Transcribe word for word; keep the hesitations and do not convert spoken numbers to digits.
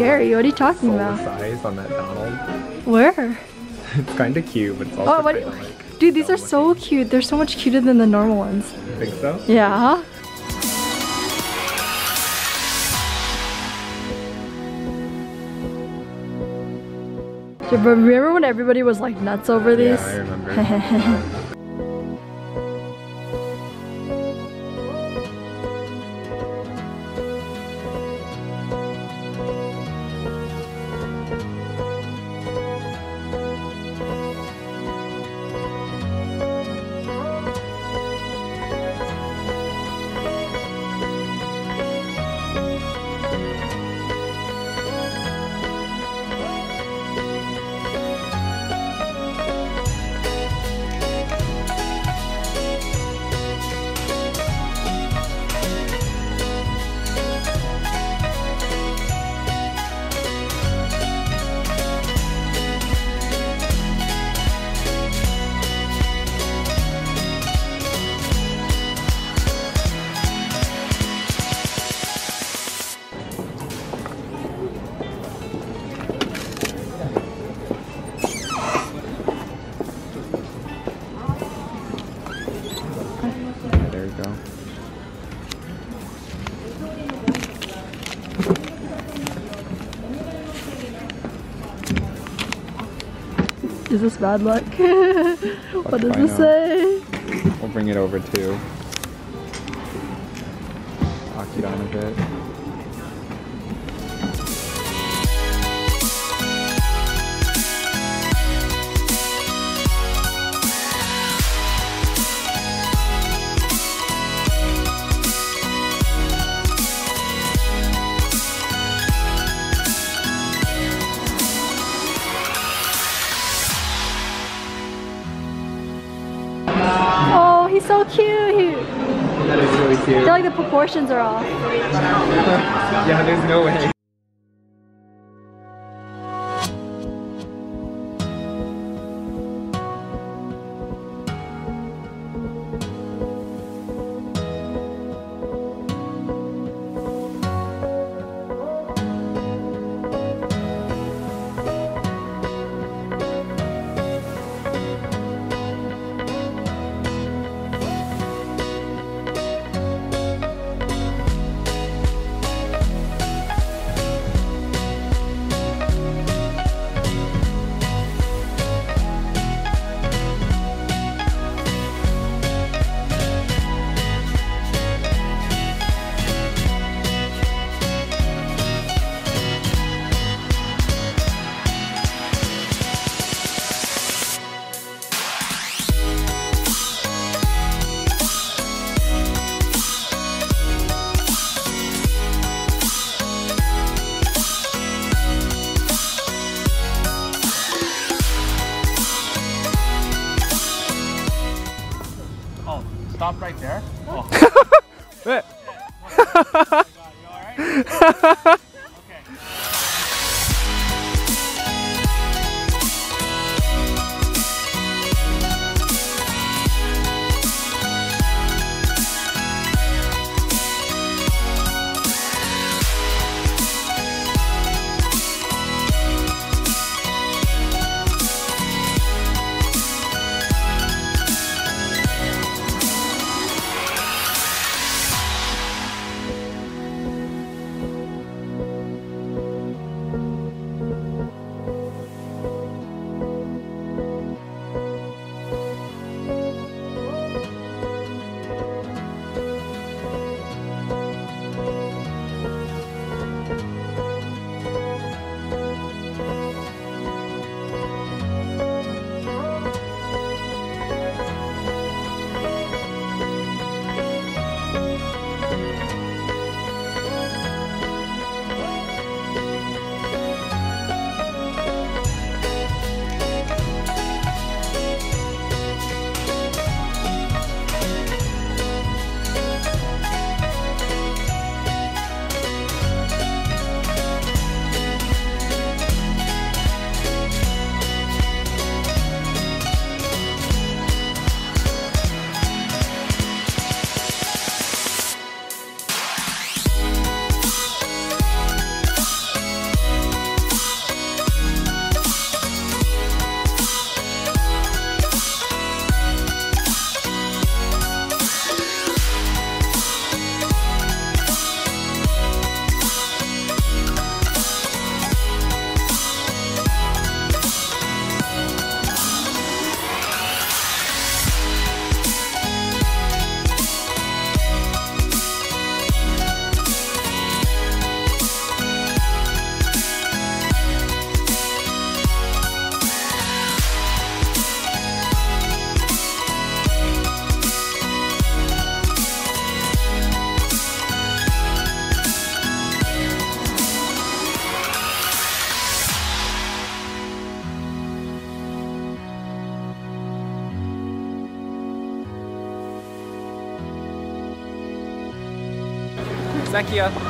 scary. What are you talking about? Size on that Donald. Where? It's kind of cute, but it's also oh, what kinda, you, like, dude, these are so cute. They're so much cuter than the normal ones. You think so? Yeah. Dude, but remember when everybody was like nuts over these? Yeah, I remember. Is this bad luck? What does it say? We'll bring it over to Akidon a bit. So cute! That is really cute. I feel like the proportions are off. Yeah, there's no way. Stop right there. Oh. What? You alright? Thank you.